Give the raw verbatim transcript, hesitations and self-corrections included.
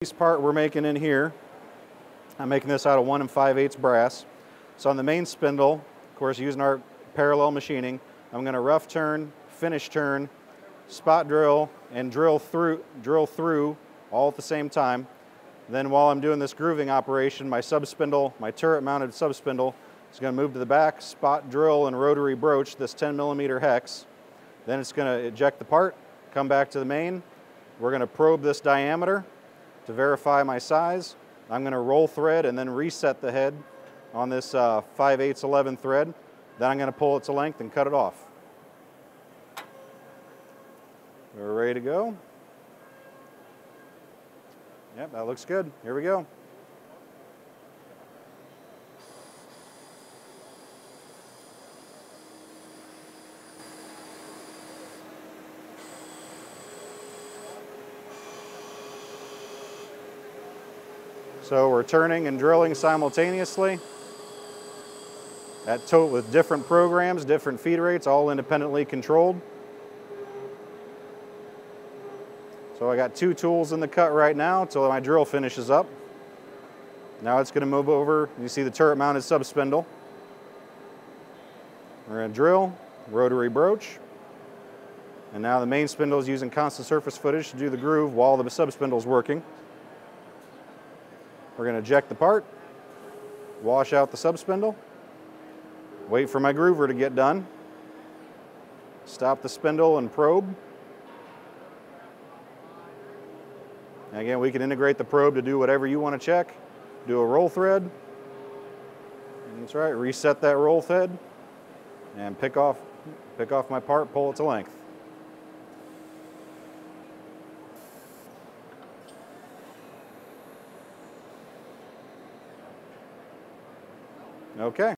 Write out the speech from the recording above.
This part we're making in here, I'm making this out of one and five eighths brass. So on the main spindle, of course using our parallel machining, I'm going to rough turn, finish turn, spot drill, and drill through, drill through all at the same time. Then while I'm doing this grooving operation, my sub-spindle, my turret-mounted sub-spindle is going to move to the back, spot drill and rotary broach this ten millimeter hex. Then it's going to eject the part, come back to the main. We're going to probe this diameter to verify my size. I'm going to roll thread and then reset the head on this uh, five eighths eleven thread. Then I'm going to pull it to length and cut it off. We're ready to go. Yep, that looks good. Here we go. So we're turning and drilling simultaneously. That tote with different programs, different feed rates, all independently controlled. So I got two tools in the cut right now until my drill finishes up. Now it's going to move over. You see the turret mounted sub spindle. We're going to drill, rotary broach. And now the main spindle is using constant surface footage to do the groove while the sub spindle is working. We're going to eject the part, wash out the sub-spindle, wait for my groover to get done, stop the spindle and probe. And again, we can integrate the probe to do whatever you want to check. Do a roll thread. That's right, reset that roll thread and pick off, pick off my part, pull it to length. Okay.